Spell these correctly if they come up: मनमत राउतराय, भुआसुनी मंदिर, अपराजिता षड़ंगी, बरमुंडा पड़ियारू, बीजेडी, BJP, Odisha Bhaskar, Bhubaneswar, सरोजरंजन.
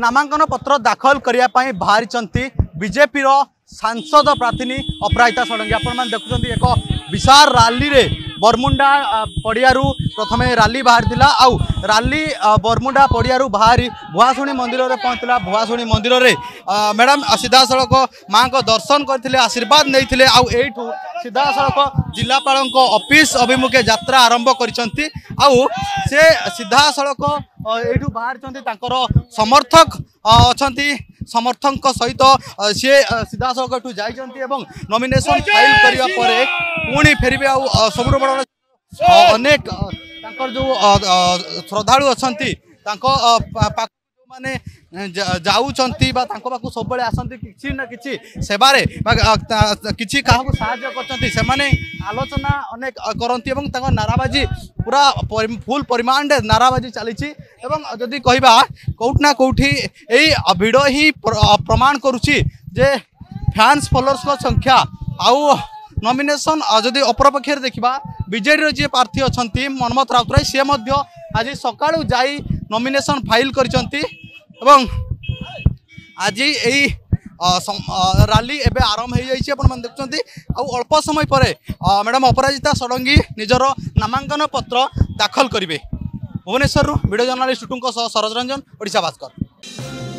नामांकन पत्र दाखल करने बाहरी बीजेपी सांसद प्रार्थी अपराजिता षड़ंगी। आपण देखुं एक विशाल रैली रे बरमुंडा पड़ियारू प्रथम रैली बाहरी आउ रैली बरमुंडा पड़ियारू बाहरी भुआसुनी मंदिर में पहुंचला। भुआसुनी मंदिर में मैडम सीधा सड़क माँ को दर्शन करते आशीर्वाद नहीं आउ यू सीधा सड़क जिलापाल ऑफिस अभिमुखे यात्रा आरंभ करिसंती। आउ से सीधा सड़क एठू बाहर तांकर समर्थक अछंती समर्थक सहित सी सीधा सड़क एठू जाइछंती एवं नॉमिनेशन फाइल करिया परे पुणी फेरिबे। आउ सबरो बड़ अनेक तांकर जो श्रद्धालु अछंती तांको माने जाउछंती बा तांको बाकू सब बेले आसंती किछि ना किछि सेवारे किछि काहाकू सहाय्य करछंती सेमाने आलोचना अनेक करंती एवं तांको नाराबाजी पूरा फुल परिमाण रे नाराबाजी चलीछि एवं जदि कहबा कोठना कोठी एई भिडो ही प्रमाण करूछि जे फैंस फॉलोअर्स को संख्या आउ नॉमिनेशन जदि अपरपक्षे देखबा बीजेडी रो जे प्रार्थी अछंती मनमत राउतराय से मध्य आज सकाळू जाई नॉमिनेशन फाइल करछंती एवं आज यही रैली एवं आरंभ हो जाइए। अपन देखते अल्प समय पर मैडम अपराजिता षड़ंगी निजर नामांकन पत्र दाखल करेंगे। Bhubaneswar video journalist सरोजरंजन, Odisha Bhaskar.